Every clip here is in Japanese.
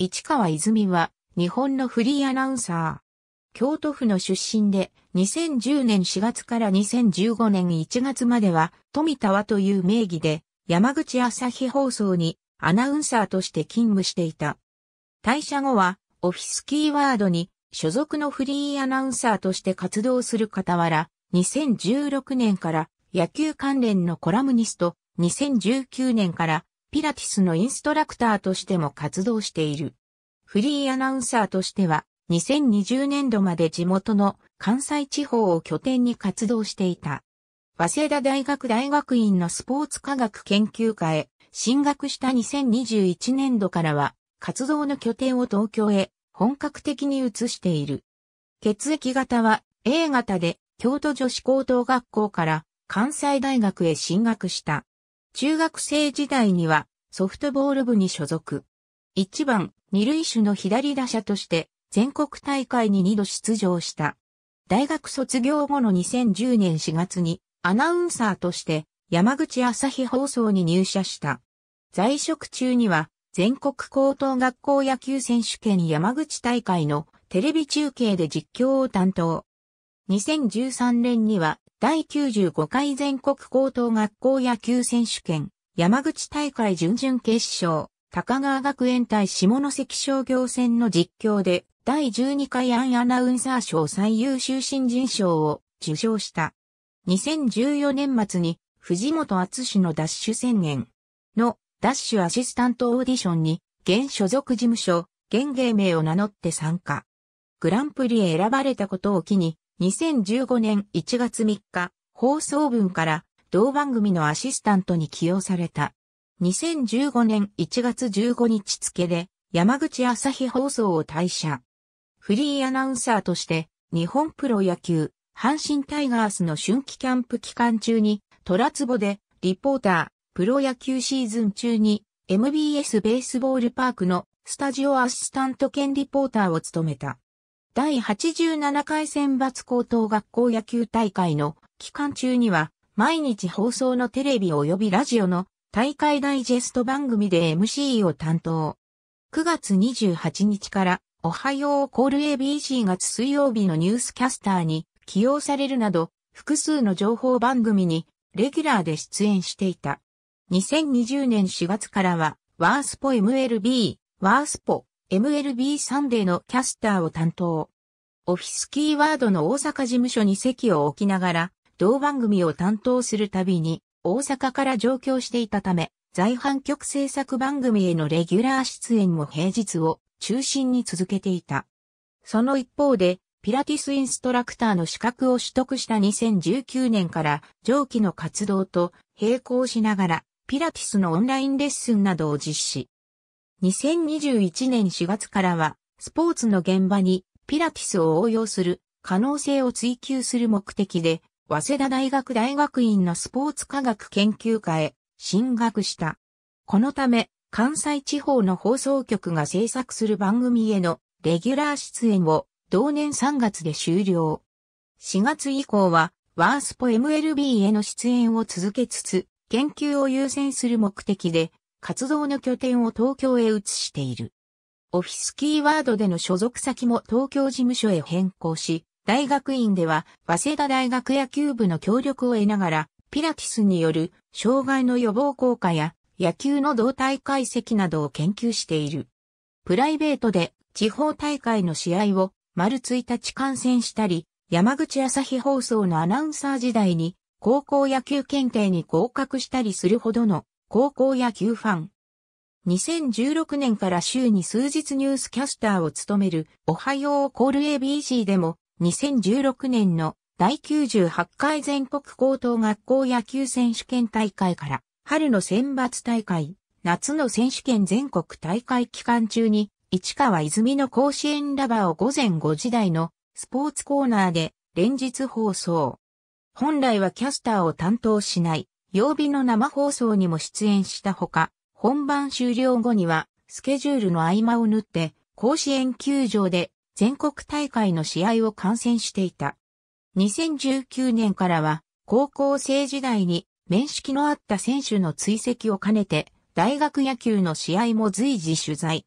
市川泉は日本のフリーアナウンサー。京都府の出身で2010年4月から2015年1月までは富田和という名義で山口朝日放送にアナウンサーとして勤務していた。退社後はオフィスキーワードに所属のフリーアナウンサーとして活動する傍ら、2016年から野球関連のコラムニスト、2019年からピラティスのインストラクターとしても活動している。フリーアナウンサーとしては2020年度まで地元の関西地方を拠点に活動していた。早稲田大学大学院のスポーツ科学研究科へ進学した2021年度からは活動の拠点を東京へ本格的に移している。血液型は A 型で京都女子高等学校から関西大学へ進学した。中学生時代にはソフトボール部に所属。1番、2塁手の左打者として全国大会に2度出場した。大学卒業後の2010年4月にアナウンサーとして山口朝日放送に入社した。在職中には全国高等学校野球選手権山口大会のテレビ中継で実況を担当。2013年には第95回全国高等学校野球選手権山口大会準々決勝高川学園対下関商業戦の実況で第12回ANNアナウンサー賞最優秀新人賞を受賞した。2014年末に藤本淳のダッシュ宣言のダッシュアシスタントオーディションに現所属事務所、現芸名を名乗って参加。グランプリへ選ばれたことを機に2015年1月3日放送分から同番組のアシスタントに起用された。2015年1月15日付で山口朝日放送を退社。フリーアナウンサーとして日本プロ野球阪神タイガースの春季キャンプ期間中に虎壺でリポーター、プロ野球シーズン中に MBS ベースボールパークのスタジオアシスタント兼リポーターを務めた。第87回選抜高等学校野球大会の期間中には毎日放送のテレビ及びラジオの大会ダイジェスト番組で MC を担当。9月28日からおはようコール ABC 月水曜日のニュースキャスターに起用されるなど複数の情報番組にレギュラーで出演していた。2020年4月からはワースポ MLB、ワースポ MLB サンデーのキャスターを担当。オフィスキーワードの大阪事務所に席を置きながら同番組を担当するたびに大阪から上京していたため、在阪局制作番組へのレギュラー出演も平日を中心に続けていた。その一方で、ピラティスインストラクターの資格を取得した2019年から、上記の活動と並行しながら、ピラティスのオンラインレッスンなどを実施。2021年4月からは、スポーツの現場にピラティスを応用する可能性を追求する目的で、早稲田大学大学院のスポーツ科学研究科へ進学した。このため、関西地方の放送局が制作する番組へのレギュラー出演を同年3月で終了。4月以降は、ワースポ MLB への出演を続けつつ、研究を優先する目的で、活動の拠点を東京へ移している。オフィスキーワードでの所属先も東京事務所へ変更し、大学院では、早稲田大学野球部の協力を得ながら、ピラティスによる障害の予防効果や野球の動態解析などを研究している。プライベートで地方大会の試合を丸1日観戦したり、山口朝日放送のアナウンサー時代に高校野球検定に合格したりするほどの高校野球ファン。2016年から週に数日ニュースキャスターを務めるおはようコール ABC でも、2016年の第98回全国高等学校野球選手権大会から春の選抜大会、夏の選手権全国大会期間中に市川泉の甲子園ラバーを午前5時台のスポーツコーナーで連日放送。本来はキャスターを担当しない曜日の生放送にも出演したほか、本番終了後にはスケジュールの合間を縫って甲子園球場で全国大会の試合を観戦していた。2019年からは高校生時代に面識のあった選手の追跡を兼ねて大学野球の試合も随時取材。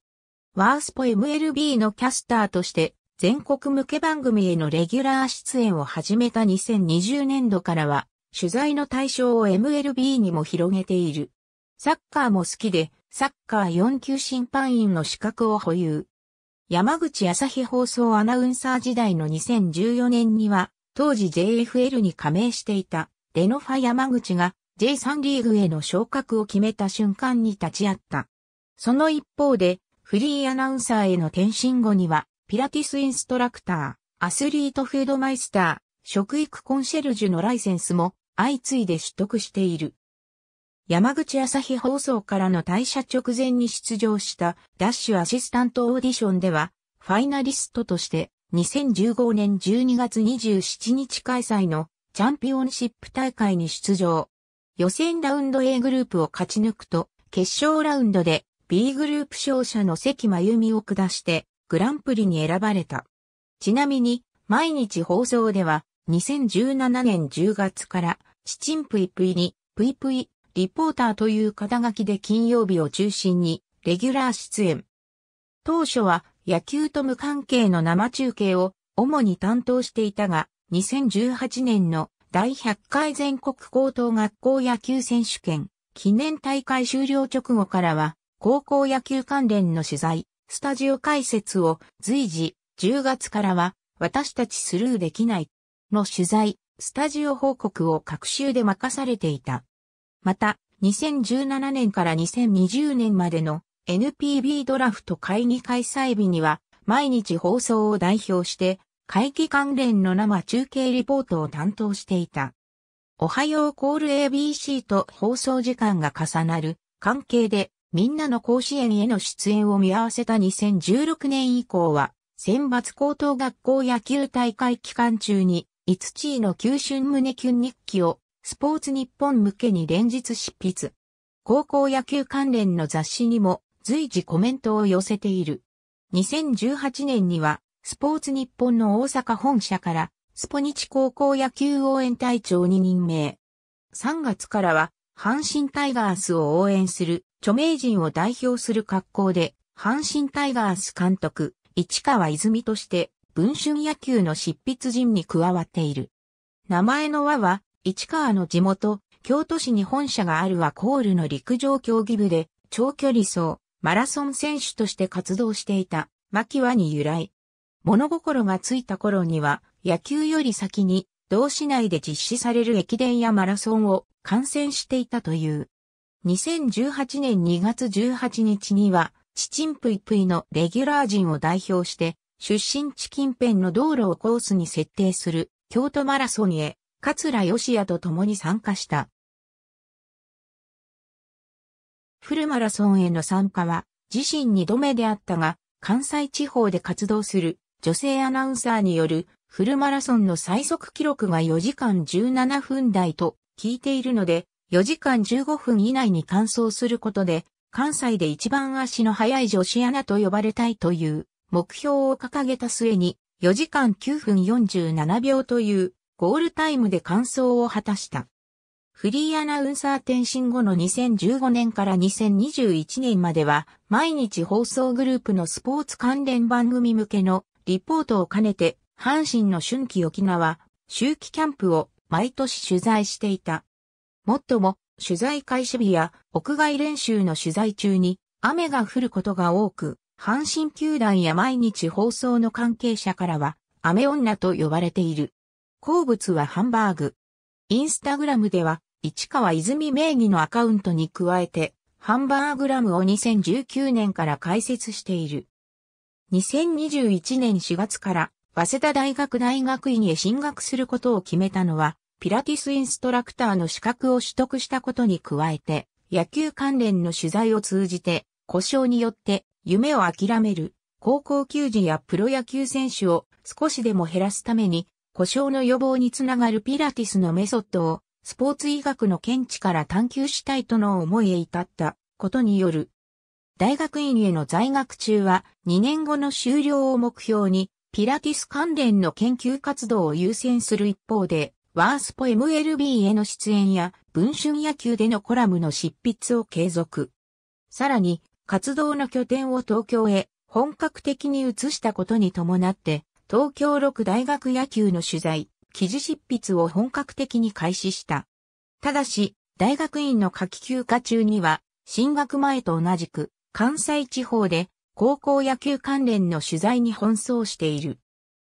ワースポ MLB のキャスターとして全国向け番組へのレギュラー出演を始めた2020年度からは取材の対象を MLB にも広げている。サッカーも好きでサッカー4級審判員の資格を保有。山口朝日放送アナウンサー時代の2014年には当時 JFL に加盟していたレノファ山口が J3 リーグへの昇格を決めた瞬間に立ち会った。その一方でフリーアナウンサーへの転身後にはピラティスインストラクター、アスリートフードマイスター、食育コンシェルジュのライセンスも相次いで取得している。山口朝日放送からの退社直前に出場したダッシュアシスタントオーディションではファイナリストとして2015年12月27日開催のチャンピオンシップ大会に出場。予選ラウンド A グループを勝ち抜くと決勝ラウンドで B グループ勝者の関真由美を下してグランプリに選ばれた。ちなみに毎日放送では2017年10月からちちんぷいぷいにぷいぷいリポーターという肩書きで金曜日を中心にレギュラー出演。当初は野球と無関係の生中継を主に担当していたが、2018年の第100回全国高等学校野球選手権記念大会終了直後からは高校野球関連の取材、スタジオ解説を随時、10月からは私たちスルーできないの取材、スタジオ報告を各週で任されていた。また、2017年から2020年までの NPB ドラフト会議開催日には、毎日放送を代表して、会議関連の生中継リポートを担当していた。おはようコール ABC と放送時間が重なる関係で、みんなの甲子園への出演を見合わせた2016年以降は、選抜高等学校野球大会期間中に、5チーの球春胸キュン日記を、スポーツ日本向けに連日執筆。高校野球関連の雑誌にも随時コメントを寄せている。2018年にはスポーツ日本の大阪本社からスポニチ高校野球応援隊長に任命。3月からは阪神タイガースを応援する著名人を代表する格好で阪神タイガース監督市川泉として文春野球の執筆陣に加わっている。名前の和は市川の地元、京都市に本社があるワコールの陸上競技部で、長距離走、マラソン選手として活動していた、牧和に由来。物心がついた頃には、野球より先に、同市内で実施される駅伝やマラソンを観戦していたという。2018年2月18日には、ちちんぷいぷいのレギュラー陣を代表して、出身地近辺の道路をコースに設定する、京都マラソンへ、桂義也と共に参加した。フルマラソンへの参加は自身2度目であったが、関西地方で活動する女性アナウンサーによるフルマラソンの最速記録が4時間17分台と聞いているので、4時間15分以内に完走することで、関西で一番足の速い女子アナと呼ばれたいという目標を掲げた末に、4時間9分47秒という、ゴールタイムで完走を果たした。フリーアナウンサー転身後の2015年から2021年までは、毎日放送グループのスポーツ関連番組向けのリポートを兼ねて、阪神の春季沖縄、秋季キャンプを毎年取材していた。もっとも、取材開始日や屋外練習の取材中に雨が降ることが多く、阪神球団や毎日放送の関係者からは、雨女と呼ばれている。好物はハンバーグ。インスタグラムでは、市川泉名義のアカウントに加えて、ハンバーグラムを2019年から開設している。2021年4月から、早稲田大学大学院へ進学することを決めたのは、ピラティスインストラクターの資格を取得したことに加えて、野球関連の取材を通じて、故障によって夢を諦める、高校球児やプロ野球選手を少しでも減らすために、故障の予防につながるピラティスのメソッドをスポーツ医学の見地から探求したいとの思いへ至ったことによる。大学院への在学中は2年後の修了を目標にピラティス関連の研究活動を優先する一方でワースポ MLB への出演や文春野球でのコラムの執筆を継続。さらに活動の拠点を東京へ本格的に移したことに伴って、東京6大学野球の取材、記事執筆を本格的に開始した。ただし、大学院の夏季休暇中には、進学前と同じく、関西地方で、高校野球関連の取材に奔走している。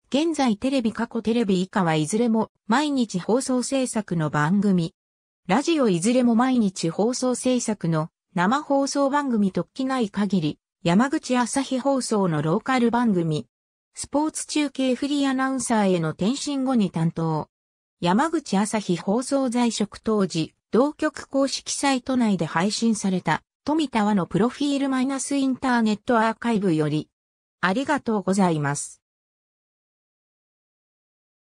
現在テレビ過去テレビ以下はいずれも毎日放送制作の番組。ラジオいずれも毎日放送制作の生放送番組ときない限り山口朝日放送のローカル番組。スポーツ中継フリーアナウンサーへの転身後に担当。山口朝日放送在職当時、同局公式サイト内で配信された富田和のプロフィールマイナスインターネットアーカイブより。ありがとうございます。